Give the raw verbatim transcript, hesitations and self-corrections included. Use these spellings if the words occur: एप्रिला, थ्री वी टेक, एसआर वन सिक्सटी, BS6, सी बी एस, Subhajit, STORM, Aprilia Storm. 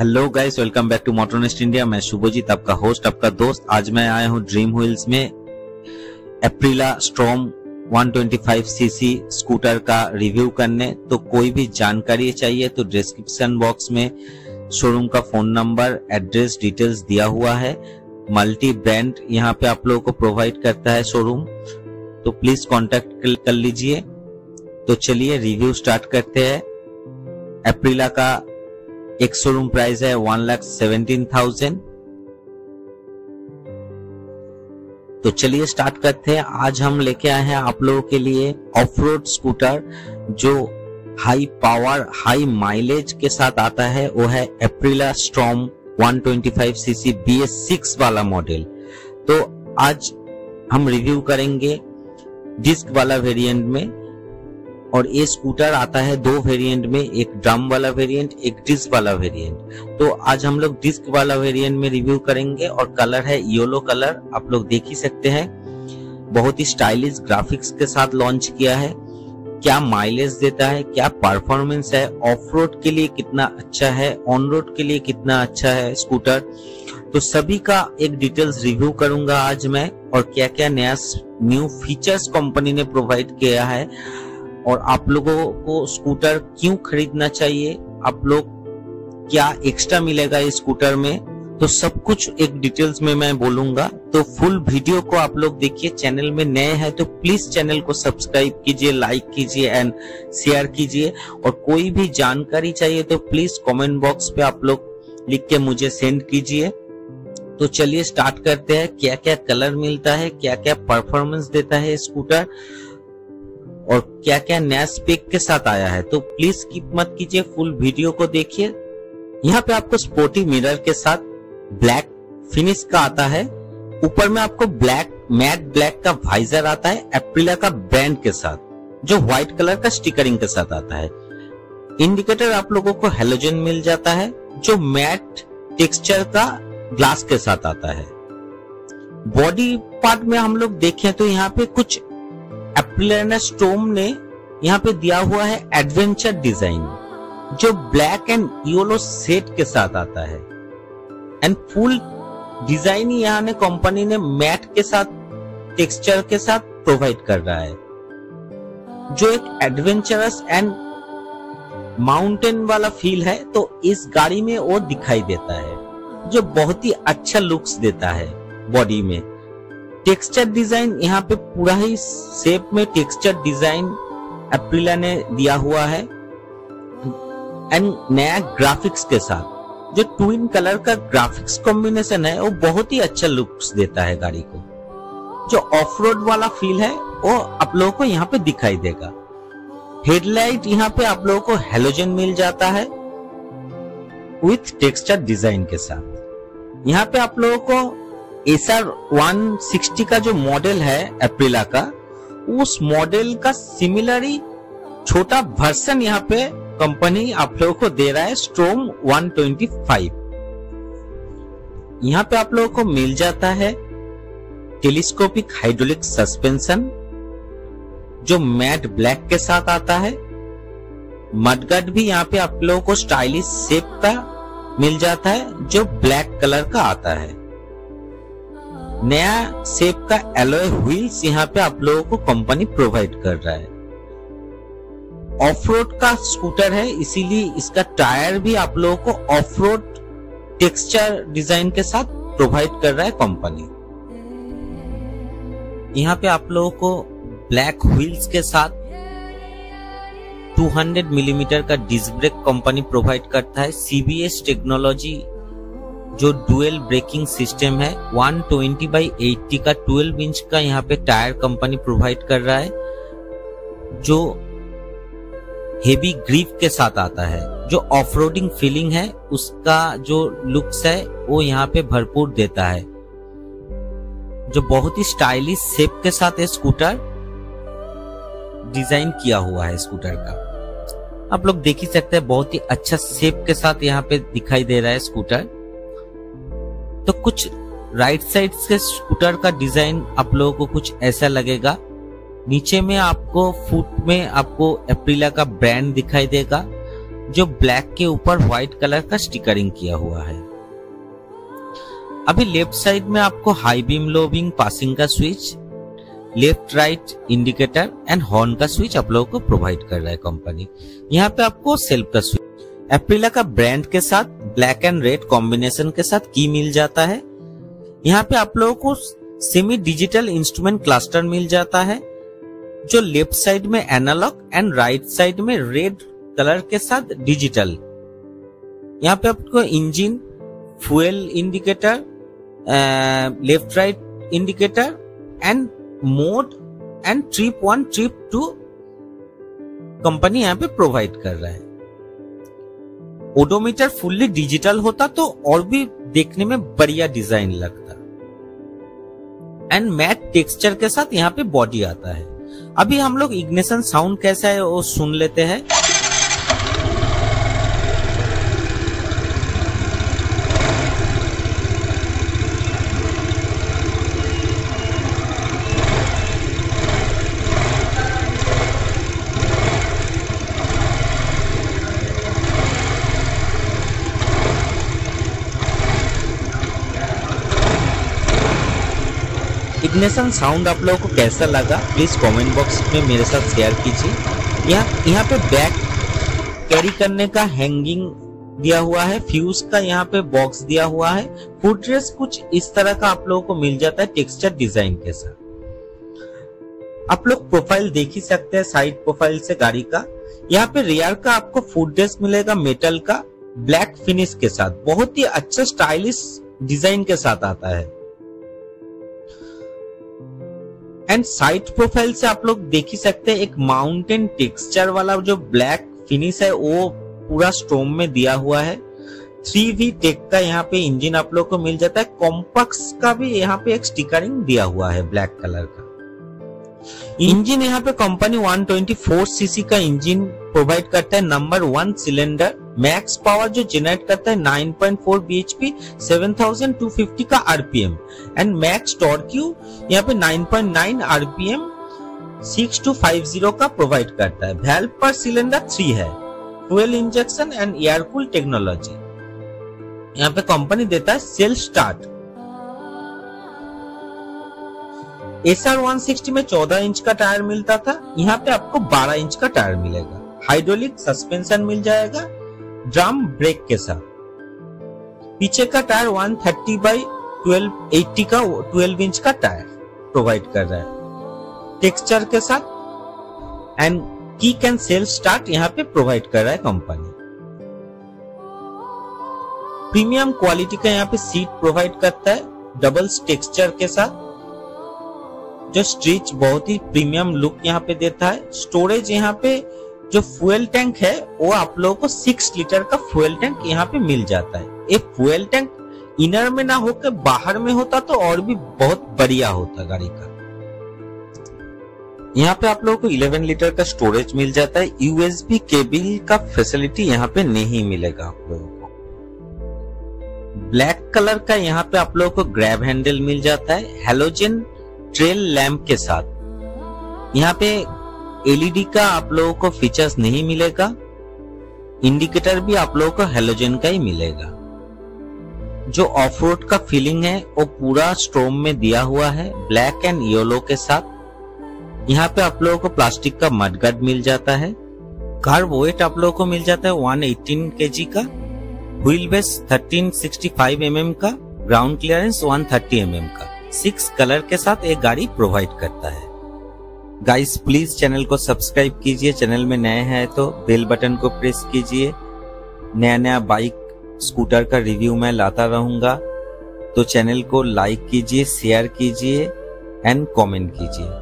Hello guys, welcome back to Motornest India. मैं शुभजीत, आपका host, आपका दोस्त। आज मैं आया हूँ ड्रीम व्हील्स में एप्रिला Storm one twenty five CC scooter का रिव्यू करने। तो कोई भी जानकारी चाहिए तो डिस्क्रिप्शन बॉक्स में शोरूम का फोन नंबर, एड्रेस, डिटेल्स दिया हुआ है। मल्टी ब्रांड यहाँ पे आप लोगों को प्रोवाइड करता है शोरूम, तो प्लीज कॉन्टेक्ट कर लीजिए। तो चलिए रिव्यू स्टार्ट करते हैं। एप्रिला का एक शोरूम प्राइस है वन लाख सेवेंटीन थाउजेंड। तो चलिए स्टार्ट करते हैं। आज हम लेके आए हैं आप लोगों के लिए ऑफ रोड स्कूटर जो हाई पावर, हाई माइलेज के साथ आता है, वो है एप्रिला Storm one twenty five CC B S six वाला मॉडल। तो आज हम रिव्यू करेंगे डिस्क वाला वेरिएंट में, और ये स्कूटर आता है दो वेरिएंट में, एक ड्रम वाला वेरिएंट, एक डिस्क वाला वेरिएंट। तो आज हम लोग डिस्क वाला वेरिएंट में रिव्यू करेंगे, और कलर है येलो कलर, आप लोग देख ही सकते हैं। बहुत ही स्टाइलिश ग्राफिक्स के साथ लॉन्च किया है। क्या माइलेज देता है, क्या परफॉर्मेंस है, ऑफ रोड के लिए कितना अच्छा है, ऑन रोड के लिए कितना अच्छा है स्कूटर, तो सभी का एक डिटेल्स रिव्यू करूंगा आज मैं, और क्या क्या नया न्यू फीचर्स कंपनी ने प्रोवाइड किया है, और आप लोगों को स्कूटर क्यों खरीदना चाहिए, आप लोग क्या एक्स्ट्रा मिलेगा इस स्कूटर में, तो सब कुछ एक डिटेल्स में मैं बोलूंगा। तो फुल वीडियो को आप लोग देखिए। चैनल में नए हैं तो प्लीज चैनल को सब्सक्राइब कीजिए, लाइक कीजिए एंड शेयर कीजिए। और कोई भी जानकारी चाहिए तो प्लीज कमेंट बॉक्स पे आप लोग लिख के मुझे सेंड कीजिए। तो चलिए स्टार्ट करते हैं। क्या क्या कलर मिलता है, क्या क्या परफॉर्मेंस देता है स्कूटर, और क्या क्या नया स्पेक के साथ आया है, तो प्लीज स्किप मत कीजिए, फुल वीडियो को देखिए। यहाँ पे आपको स्पोर्टी मिरर के साथ ब्लैक फिनिश का आता है। ऊपर में आपको ब्लैक, मैट ब्लैक का वाइजर आता है एप्रिला का ब्रांड के साथ, जो व्हाइट कलर का स्टिकरिंग के साथ आता है। इंडिकेटर आप लोगों को हेलोजन मिल जाता है, जो मैट टेक्सचर का ग्लास के साथ आता है। बॉडी पार्ट में हम लोग देखें तो यहाँ पे कुछ एप्रिला स्टॉर्म ने यहाँ पे दिया हुआ है एडवेंचर डिजाइन, जो ब्लैक एंड येलो सेट के साथ आता है, एंड फुल डिजाइन यहाँ ने कंपनी ने मैट के साथ, टेक्सचर के साथ प्रोवाइड कर रहा है, जो एक एडवेंचरस एंड माउंटेन वाला फील है, तो इस गाड़ी में वो दिखाई देता है, जो बहुत ही अच्छा लुक्स देता है बॉडी में। टेक्सचर डिजाइन यहाँ पे पूरा ही शेप में टेक्सचर डिजाइन एप्रिला ने दिया हुआ है, एंड नया ग्राफिक्स के साथ जो ट्विन कलर का ग्राफिक्स कॉम्बिनेशन है, वो बहुत ही अच्छा लुक्स देता है गाड़ी को। जो ऑफ रोड वाला फील है वो आप लोगों को यहाँ पे दिखाई देगा। हेडलाइट यहाँ पे आप लोगों को हेलोजन मिल जाता है विथ टेक्सचर डिजाइन के साथ। यहाँ पे आप लोगों को एस आर वन सिक्सटी का जो मॉडल है एप्रिला का, उस मॉडल का सिमिलरी छोटा वर्सन यहाँ पे कंपनी आप लोगों को दे रहा है स्टॉर्म वन ट्वेंटी फाइव। यहाँ पे आप लोगों को मिल जाता है टेलीस्कोपिक हाइड्रोलिक सस्पेंशन, जो मैट ब्लैक के साथ आता है। मडगार्ड भी यहाँ पे आप लोगों को स्टाइलिश शेप का मिल जाता है, जो ब्लैक कलर का आता है। नया शेप का एलॉय व्हील्स यहाँ पे आप लोगों को कंपनी प्रोवाइड कर रहा है। ऑफ रोड का स्कूटर है, इसीलिए इसका टायर भी आप लोगों को ऑफ रोड टेक्सचर डिजाइन के साथ प्रोवाइड कर रहा है कंपनी। यहाँ पे आप लोगों को ब्लैक व्हील्स के साथ टू हंड्रेड मिलीमीटर का डिस्क ब्रेक कंपनी प्रोवाइड करता है। सी बी एस टेक्नोलॉजी जो डुअल ब्रेकिंग सिस्टम है, वन ट्वेंटी बाई एटी का ट्वेल्व इंच का यहाँ पे टायर कंपनी प्रोवाइड कर रहा है, जो हेवी ग्रिप के साथ आता है। जो ऑफ रोडिंग फीलिंग है, उसका जो लुक्स है वो यहाँ पे भरपूर देता है, जो बहुत ही स्टाइलिश शेप के साथ स्कूटर डिजाइन किया हुआ है। स्कूटर का आप लोग देख ही सकते हैं, बहुत ही अच्छा शेप के साथ यहाँ पे दिखाई दे रहा है स्कूटर। तो कुछ राइट साइड के स्कूटर का डिजाइन आप लोगों को कुछ ऐसा लगेगा। नीचे में आपको फुट में आपको एप्रिला का ब्रांड दिखाई देगा, जो ब्लैक के ऊपर व्हाइट कलर का स्टिकरिंग किया हुआ है। अभी लेफ्ट साइड में आपको high beam low beam passing का switch, left right indicator and horn का स्विच आप लोगों को प्रोवाइड कर रहा है कंपनी। यहाँ पे आपको सेल्फ का स्विच एप्रिला का ब्रांड के साथ ब्लैक एंड रेड कॉम्बिनेशन के साथ की मिल जाता है। यहाँ पे आप लोगों को सेमी डिजिटल इंस्ट्रूमेंट क्लस्टर मिल जाता है जो लेफ्ट साइड में एनालॉग एंड राइट साइड में रेड कलर के साथ डिजिटल। यहाँ पे आपको engine, fuel indicator, left right indicator and mode and trip one trip two company यहाँ पे प्रोवाइड कर रहा है। ओडोमीटर फुल्ली डिजिटल होता तो और भी देखने में बढ़िया डिजाइन लगता एंड मैट टेक्सचर के साथ यहाँ पे बॉडी आता है। अभी हम लोग इग्निशन साउंड कैसा है वो सुन लेते हैं। इग्निशन साउंड आप लोगों को कैसा लगा प्लीज कमेंट बॉक्स में मेरे साथ शेयर कीजिए। यहाँ यहाँ पे बैग कैरी करने का हैंगिंग दिया हुआ है, फ्यूज का यहाँ पे बॉक्स दिया हुआ है, फुटरेस्ट कुछ इस तरह का आप लोगों को मिल जाता है टेक्सचर डिजाइन के साथ। आप लोग प्रोफाइल देख ही सकते हैं साइड प्रोफाइल से गाड़ी का। यहाँ पे रियर का आपको फुटरेस्ट मिलेगा मेटल का ब्लैक फिनिश के साथ, बहुत ही अच्छा स्टाइलिश डिजाइन के साथ आता है। एंड साइड प्रोफाइल से आप लोग देख ही सकते हैं एक माउंटेन टेक्सचर वाला जो ब्लैक फिनिश है वो पूरा स्टॉर्म में दिया हुआ है। थ्री वी टेक का यहाँ पे इंजन आप लोग को मिल जाता है। कॉम्पैक्स का भी यहाँ पे एक स्टिकरिंग दिया हुआ है ब्लैक कलर का। इंजन यहाँ पे company one twenty four CC का इंजन प्रोवाइड करता है, number one cylinder, max power जो जनरेट करता है nine point four BHP, seven thousand two fifty का आरपीएम एंड मैक्स टॉर्क्यू यहाँ पे nine point nine RPM six two five zero का प्रोवाइड करता है। वैल्व पर सिलेंडर थ्री है, fuel injection and air cool technology यहाँ पे कंपनी देता है। Self start एसआर वन सिक्सटी में चौदह इंच का टायर मिलता था, यहाँ पे आपको बारह इंच का टायर मिलेगा। हाइड्रोलिक सस्पेंशन मिल जाएगा ड्रम ब्रेक के साथ। पीछे का tyre one thirty by twelve eighty का ट्वेल्व इंच का टायर प्रोवाइड कर रहा है टेक्सचर के साथ एंड की कैन सेल्फ स्टार्ट यहाँ पे प्रोवाइड कर रहा है कंपनी। प्रीमियम क्वालिटी का यहाँ पे सीट प्रोवाइड करता है डबल टेक्सचर के साथ जो स्ट्रीच बहुत ही प्रीमियम लुक यहाँ पे देता है। स्टोरेज यहाँ पे जो फ्यूल टैंक है वो आप लोगों को सिक्स लीटर का फ्यूल टैंक यहाँ पे मिल जाता है। ये फ्यूल टैंक इनर में ना होकर बाहर में होता तो और भी बहुत बढ़िया होता गाड़ी का। यहाँ पे आप लोगों को इलेवन लीटर का स्टोरेज मिल जाता है। यूएसबी केबल का फैसिलिटी यहाँ पे नहीं मिलेगा आप लोगों को। ब्लैक कलर का यहाँ पे आप लोगों को ग्रैब हैंडल मिल जाता है हेलोजन ट्रेल लैम्प के साथ। यहाँ पे एलईडी का आप लोगों को फीचर्स नहीं मिलेगा, इंडिकेटर भी आप लोगों को हेलोजन का ही मिलेगा। जो ऑफ रोड का फीलिंग है वो पूरा स्टॉर्म में दिया हुआ है ब्लैक एंड येलो के साथ। यहाँ पे आप लोगों को प्लास्टिक का मडगार्ड मिल जाता है। कार्ब वेट आप लोगों को मिल जाता है वन एटीन केजी का, wheel base thirteen sixty five MM का, ground clearance one thirty MM का। सिक्स कलर के साथ एक गाड़ी प्रोवाइड करता है। गाइस प्लीज चैनल को सब्सक्राइब कीजिए, चैनल में नए हैं तो बेल बटन को प्रेस कीजिए। नया नया बाइक स्कूटर का रिव्यू मैं लाता रहूंगा, तो चैनल को लाइक कीजिए, शेयर कीजिए एंड कमेंट कीजिए।